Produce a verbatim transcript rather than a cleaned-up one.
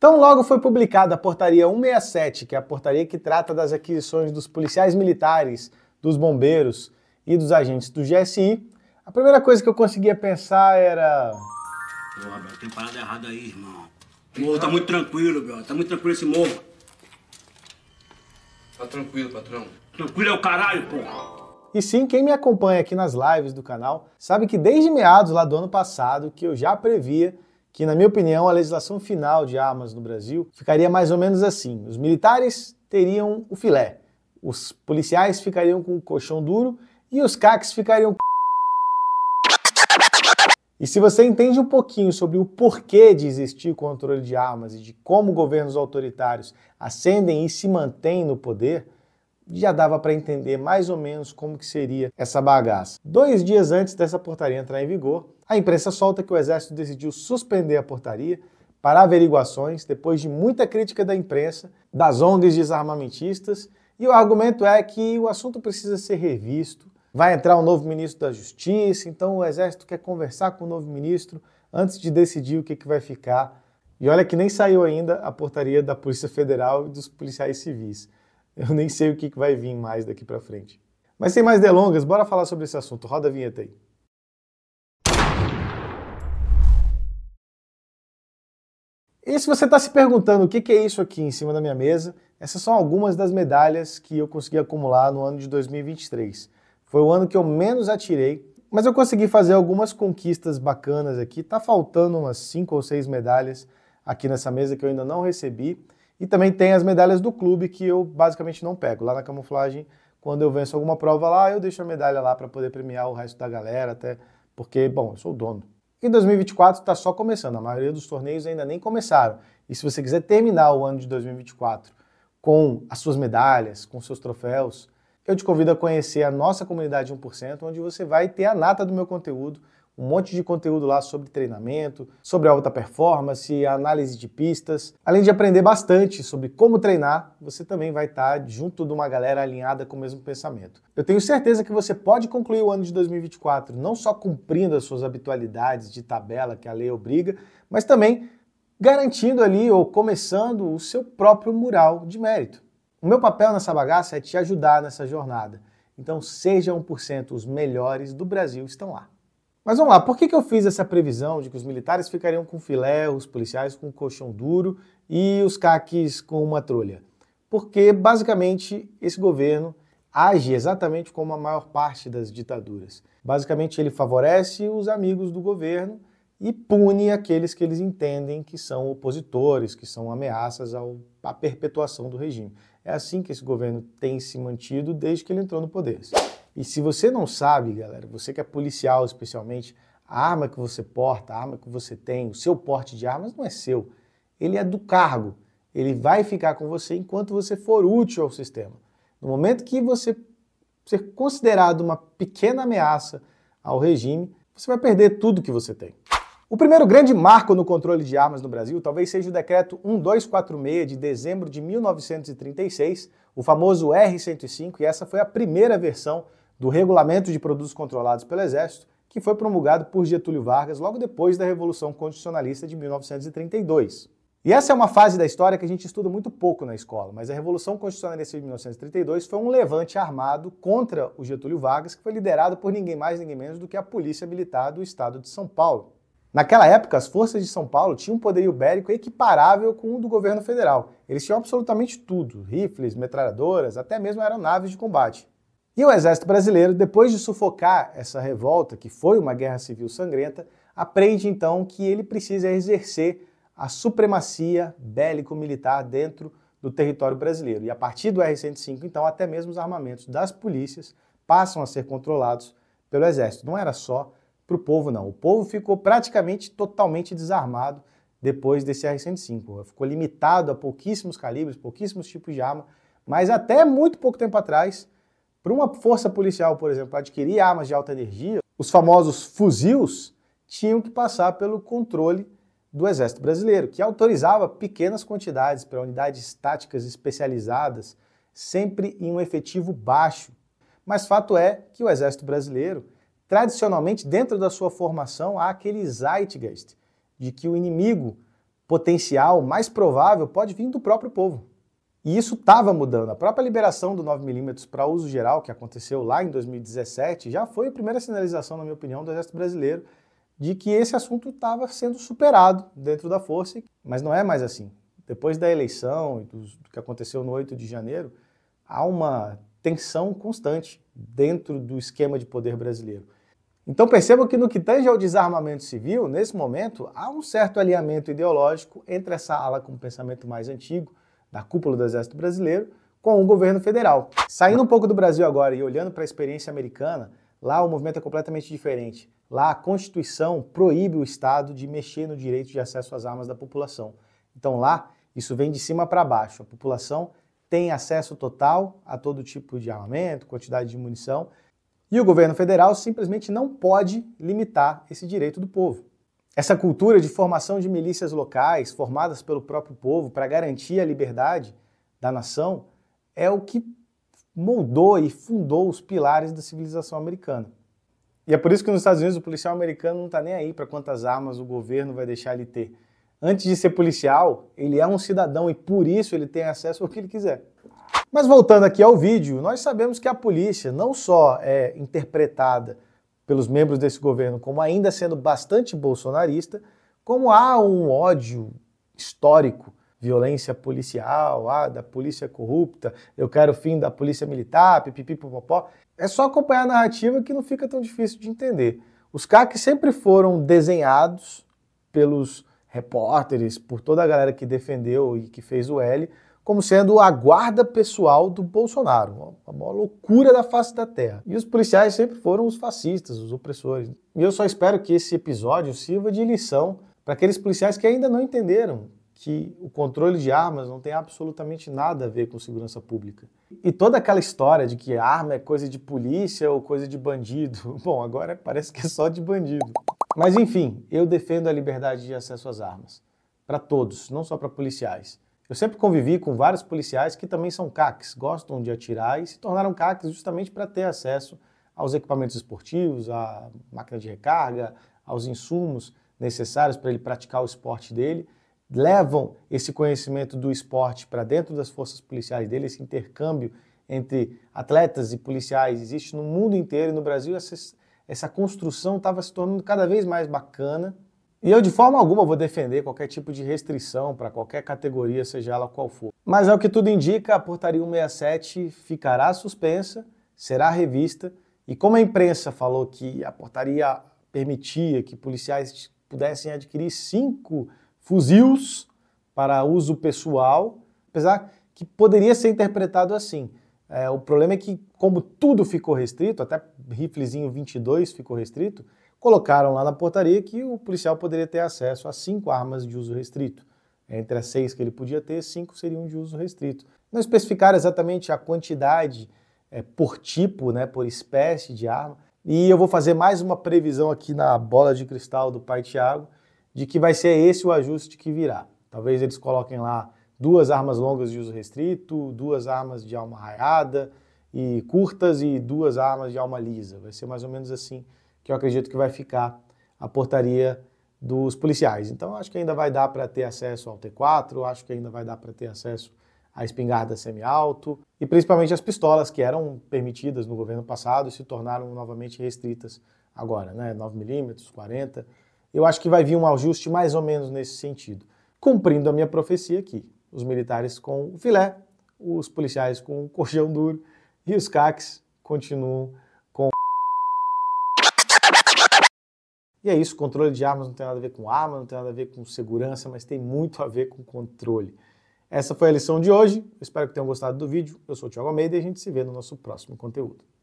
Tão logo foi publicada a Portaria cento e sessenta e sete, que é a portaria que trata das aquisições dos policiais militares, dos bombeiros e dos agentes do G S I, a primeira coisa que eu conseguia pensar era... Pô, Abel, tem parada errada aí, irmão. O morro tá muito tranquilo, Abel. Tá muito tranquilo esse morro. Tá tranquilo, patrão. Tranquilo é o caralho, porra. E sim, quem me acompanha aqui nas lives do canal sabe que desde meados lá do ano passado que eu já previa que, na minha opinião, a legislação final de armas no Brasil ficaria mais ou menos assim. Os militares teriam o filé, os policiais ficariam com o colchão duro e os C A Cs ficariam com... E se você entende um pouquinho sobre o porquê de existir controle de armas e de como governos autoritários ascendem e se mantêm no poder, já dava para entender mais ou menos como que seria essa bagaça. Dois dias antes dessa portaria entrar em vigor, a imprensa solta que o Exército decidiu suspender a portaria para averiguações, depois de muita crítica da imprensa, das O N Gs desarmamentistas, e o argumento é que o assunto precisa ser revisto. Vai entrar um novo ministro da Justiça, então o Exército quer conversar com o novo ministro antes de decidir o que, que vai ficar. E olha que nem saiu ainda a portaria da Polícia Federal e dos policiais civis. Eu nem sei o que, que vai vir mais daqui pra frente. Mas sem mais delongas, bora falar sobre esse assunto. Roda a vinheta aí. E se você está se perguntando o que, que é isso aqui em cima da minha mesa, essas são algumas das medalhas que eu consegui acumular no ano de dois mil e vinte e três. Foi o ano que eu menos atirei, mas eu consegui fazer algumas conquistas bacanas aqui. Tá faltando umas cinco ou seis medalhas aqui nessa mesa que eu ainda não recebi. E também tem as medalhas do clube que eu basicamente não pego. Lá na camuflagem, quando eu venço alguma prova lá, eu deixo a medalha lá para poder premiar o resto da galera, até porque, bom, eu sou o dono. E dois mil e vinte e quatro está só começando, a maioria dos torneios ainda nem começaram. E se você quiser terminar o ano de dois mil e vinte e quatro com as suas medalhas, com seus troféus, eu te convido a conhecer a nossa comunidade um por cento, onde você vai ter a nata do meu conteúdo, um monte de conteúdo lá sobre treinamento, sobre alta performance, análise de pistas. Além de aprender bastante sobre como treinar, você também vai estar junto de uma galera alinhada com o mesmo pensamento. Eu tenho certeza que você pode concluir o ano de dois mil e vinte e quatro não só cumprindo as suas habitualidades de tabela que a lei obriga, mas também garantindo ali ou começando o seu próprio mural de mérito. O meu papel nessa bagaça é te ajudar nessa jornada. Então seja um por cento, os melhores do Brasil estão lá. Mas vamos lá, por que, que eu fiz essa previsão de que os militares ficariam com filé, os policiais com colchão duro e os C A Cs com uma trolha? Porque, basicamente, esse governo age exatamente como a maior parte das ditaduras. Basicamente, ele favorece os amigos do governo e pune aqueles que eles entendem que são opositores, que são ameaças ao, à perpetuação do regime. É assim que esse governo tem se mantido desde que ele entrou no poder. E se você não sabe, galera, você que é policial especialmente, a arma que você porta, a arma que você tem, o seu porte de armas não é seu. Ele é do cargo. Ele vai ficar com você enquanto você for útil ao sistema. No momento que você ser considerado uma pequena ameaça ao regime, você vai perder tudo que você tem. O primeiro grande marco no controle de armas no Brasil talvez seja o Decreto doze quarenta e seis de dezembro de mil novecentos e trinta e seis, o famoso R cento e cinco, e essa foi a primeira versão do Regulamento de Produtos Controlados pelo Exército, que foi promulgado por Getúlio Vargas logo depois da Revolução Constitucionalista de mil novecentos e trinta e dois. E essa é uma fase da história que a gente estuda muito pouco na escola, mas a Revolução Constitucionalista de mil novecentos e trinta e dois foi um levante armado contra o Getúlio Vargas, que foi liderado por ninguém mais, ninguém menos do que a Polícia Militar do Estado de São Paulo. Naquela época, as forças de São Paulo tinham um poderio bélico equiparável com o do governo federal. Eles tinham absolutamente tudo, rifles, metralhadoras, até mesmo aeronaves de combate. E o Exército Brasileiro, depois de sufocar essa revolta, que foi uma guerra civil sangrenta, aprende então que ele precisa exercer a supremacia bélico-militar dentro do território brasileiro. E a partir do R cento e cinco, então, até mesmo os armamentos das polícias passam a ser controlados pelo Exército. Não era só para o povo, não. O povo ficou praticamente totalmente desarmado depois desse R cento e cinco. Ficou limitado a pouquíssimos calibres, pouquíssimos tipos de arma, mas até muito pouco tempo atrás, para uma força policial, por exemplo, adquirir armas de alta energia, os famosos fuzis tinham que passar pelo controle do Exército Brasileiro, que autorizava pequenas quantidades para unidades táticas especializadas, sempre em um efetivo baixo. Mas fato é que o Exército Brasileiro, tradicionalmente, dentro da sua formação, há aquele Zeitgeist de que o inimigo potencial, mais provável, pode vir do próprio povo. E isso estava mudando. A própria liberação do nove milímetros para uso geral, que aconteceu lá em dois mil e dezessete, já foi a primeira sinalização, na minha opinião, do Exército Brasileiro, de que esse assunto estava sendo superado dentro da Força, mas não é mais assim. Depois da eleição e do que aconteceu no oito de janeiro, há uma tensão constante dentro do esquema de poder brasileiro. Então percebam que no que tange ao desarmamento civil, nesse momento, há um certo alinhamento ideológico entre essa ala com o pensamento mais antigo, da cúpula do Exército Brasileiro, com o governo federal. Saindo um pouco do Brasil agora e olhando para a experiência americana, lá o movimento é completamente diferente. Lá a Constituição proíbe o Estado de mexer no direito de acesso às armas da população. Então lá, isso vem de cima para baixo. A população tem acesso total a todo tipo de armamento, quantidade de munição, e o governo federal simplesmente não pode limitar esse direito do povo. Essa cultura de formação de milícias locais, formadas pelo próprio povo para garantir a liberdade da nação, é o que moldou e fundou os pilares da civilização americana. E é por isso que nos Estados Unidos o policial americano não está nem aí para quantas armas o governo vai deixar ele ter. Antes de ser policial, ele é um cidadão e por isso ele tem acesso ao que ele quiser. Mas voltando aqui ao vídeo, nós sabemos que a polícia não só é interpretada pelos membros desse governo como ainda sendo bastante bolsonarista, como há um ódio histórico, violência policial, ah, da polícia corrupta, eu quero o fim da polícia militar, pipipipopopó. É só acompanhar a narrativa que não fica tão difícil de entender. Os C A Cs sempre foram desenhados pelos repórteres, por toda a galera que defendeu e que fez o L, como sendo a guarda pessoal do Bolsonaro, a maior loucura da face da terra. E os policiais sempre foram os fascistas, os opressores. E eu só espero que esse episódio sirva de lição para aqueles policiais que ainda não entenderam que o controle de armas não tem absolutamente nada a ver com segurança pública. E toda aquela história de que arma é coisa de polícia ou coisa de bandido, bom, agora parece que é só de bandido. Mas enfim, eu defendo a liberdade de acesso às armas, para todos, não só para policiais. Eu sempre convivi com vários policiais que também são C A Cs, gostam de atirar e se tornaram C A Cs justamente para ter acesso aos equipamentos esportivos, à máquina de recarga, aos insumos necessários para ele praticar o esporte dele. Levam esse conhecimento do esporte para dentro das forças policiais dele, esse intercâmbio entre atletas e policiais existe no mundo inteiro e no Brasil essa, essa construção estava se tornando cada vez mais bacana. E eu de forma alguma vou defender qualquer tipo de restrição para qualquer categoria, seja ela qual for. Mas ao que tudo indica, a Portaria cento e sessenta e sete ficará suspensa, será revista, e como a imprensa falou que a portaria permitia que policiais pudessem adquirir cinco fuzis para uso pessoal, apesar que poderia ser interpretado assim. É, o problema é que, como tudo ficou restrito, até riflezinho vinte e dois ficou restrito, colocaram lá na portaria que o policial poderia ter acesso a cinco armas de uso restrito. Entre as seis que ele podia ter, cinco seriam de uso restrito. Não especificaram exatamente a quantidade é, por tipo, né, por espécie de arma. E eu vou fazer mais uma previsão aqui na bola de cristal do pai Tiago, de que vai ser esse o ajuste que virá. Talvez eles coloquem lá duas armas longas de uso restrito, duas armas de alma raiada e curtas e duas armas de alma lisa. Vai ser mais ou menos assim que eu acredito que vai ficar a portaria dos policiais. Então, acho que ainda vai dar para ter acesso ao T quatro, acho que ainda vai dar para ter acesso à espingarda semiauto e principalmente as pistolas que eram permitidas no governo passado e se tornaram novamente restritas agora, né? nove milímetros, quarenta. Eu acho que vai vir um ajuste mais ou menos nesse sentido. Cumprindo a minha profecia aqui, os militares com o filé, os policiais com o colchão duro e os C A Cs continuam. E é isso, controle de armas não tem nada a ver com arma, não tem nada a ver com segurança, mas tem muito a ver com controle. Essa foi a lição de hoje, espero que tenham gostado do vídeo, eu sou o Tiago Almeida e a gente se vê no nosso próximo conteúdo.